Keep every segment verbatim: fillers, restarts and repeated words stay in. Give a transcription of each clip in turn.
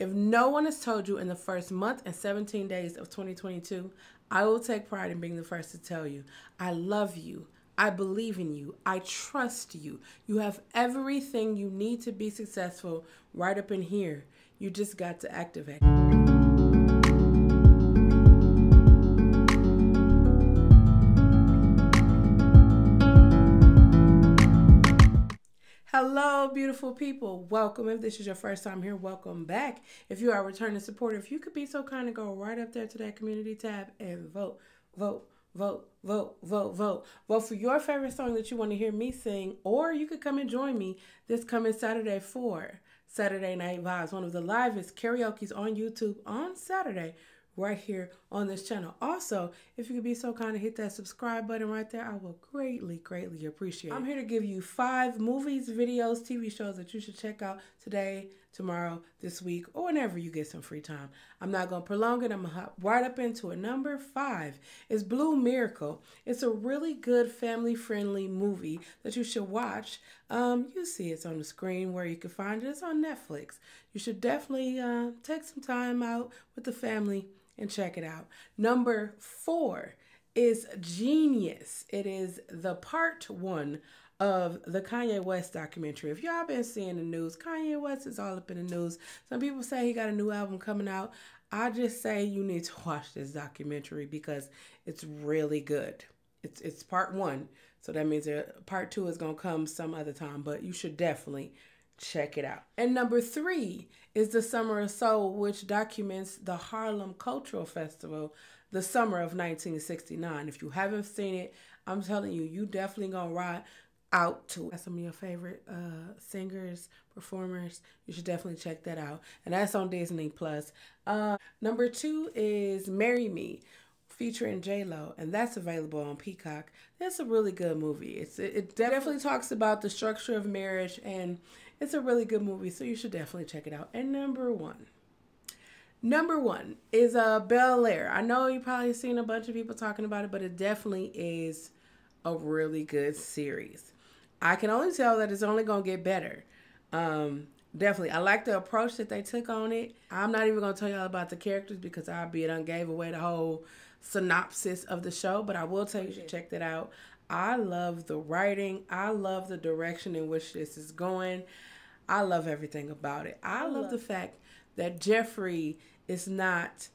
If no one has told you in the first month and seventeen days of twenty twenty-two, I will take pride in being the first to tell you, I love you. I believe in you. I trust you. You have everything you need to be successful right up in here. You just got to activate. Hello, beautiful people. Welcome. If this is your first time here, welcome back. If you are a returning supporter, if you could be so kind and go right up there to that community tab and vote, vote, vote, vote, vote, vote. Vote for your favorite song that you want to hear me sing, or you could come and join me this coming Saturday for Saturday Night Vibes, one of the livest karaoke's on YouTube on Saturday, right here on this channel. Also, if you could be so kind to hit that subscribe button right there, I will greatly, greatly appreciate it. I'm here to give you five movies, videos, T V shows that you should check out today, tomorrow, this week, or whenever you get some free time. I'm not going to prolong it. I'm going to hop right up into it. Number five is Blue Miracle. It's a really good family-friendly movie that you should watch. Um, you see it's on the screen where you can find it. It's on Netflix. You should definitely uh, take some time out with the family and check it out. Number four is Genius. It is the part one of the Kanye West documentary. If y'all been seeing the news, Kanye West is all up in the news. Some people say he got a new album coming out. I just say you need to watch this documentary because it's really good. It's it's part one, so that means that part two is gonna come some other time, but you should definitely check it out. And number three is The Summer of Soul, which documents the Harlem Cultural Festival, the summer of nineteen sixty-nine. If you haven't seen it, I'm telling you, you definitely gonna ride out to some of your favorite uh singers, performers. You should definitely check that out, and that's on Disney Plus. Uh number two is Marry Me, featuring J-Lo, and that's available on Peacock. That's a really good movie. It's it, it definitely talks about the structure of marriage, and it's a really good movie, so you should definitely check it out. And number one Number one is uh, Bel-Air. I know you've probably seen a bunch of people talking about it, but it definitely is a really good series. I can only tell that it's only going to get better. Um, definitely. I like the approach that they took on it. I'm not even going to tell y'all about the characters because I be done gave away the whole synopsis of the show, but I will tell you to check that out. I love the writing. I love the direction in which this is going. I love everything about it. I, I love, love the fact that Jeffrey is not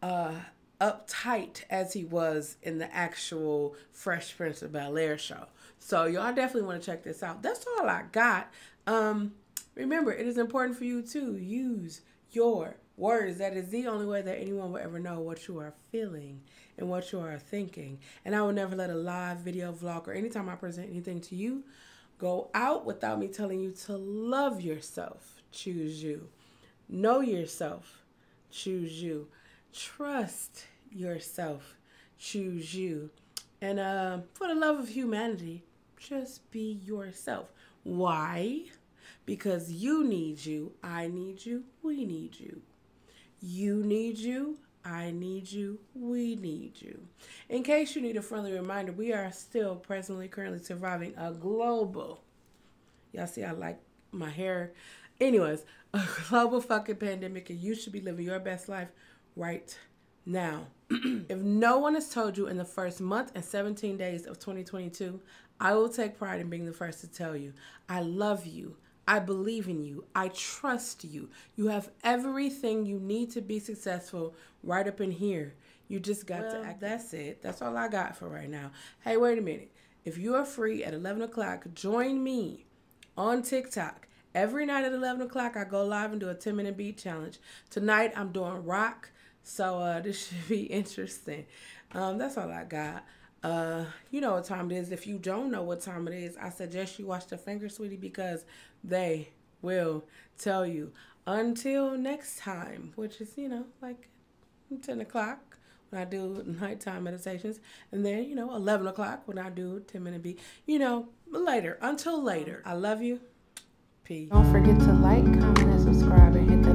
uh, uptight as he was in the actual Fresh Prince of Bel-Air show. So y'all definitely want to check this out. That's all I got. Um, remember, it is important for you to use your words. That is the only way that anyone will ever know what you are feeling and what you are thinking. And I will never let a live video, vlog, or anytime I present anything to you go out without me telling you to love yourself. Choose you. Know yourself, choose you. Trust yourself, choose you. And uh, for the love of humanity, just be yourself. Why? Because you need you, I need you, we need you. You need you, I need you, we need you. In case you need a friendly reminder, we are still presently, currently surviving a global, y'all see I like my hair, anyways, a global fucking pandemic, and you should be living your best life right now. If no one has told you in the first month and seventeen days of twenty twenty-two, I will take pride in being the first to tell you, I love you. I believe in you. I trust you. You have everything you need to be successful right up in here. You just got well, to act. That's it. That's all I got for right now. Hey, wait a minute. If you are free at eleven o'clock, join me on TikTok. Every night at eleven o'clock, I go live and do a ten-minute beat challenge. Tonight, I'm doing rock, so uh, this should be interesting. Um, that's all I got. Uh, you know what time it is. If you don't know what time it is, I suggest you watch The Finger, sweetie, because they will tell you. Until next time, which is, you know, like ten o'clock when I do nighttime meditations. And then, you know, eleven o'clock when I do ten-minute beat. You know, later. Until later. I love you. Peace. Don't forget to like, comment, and subscribe, and hit that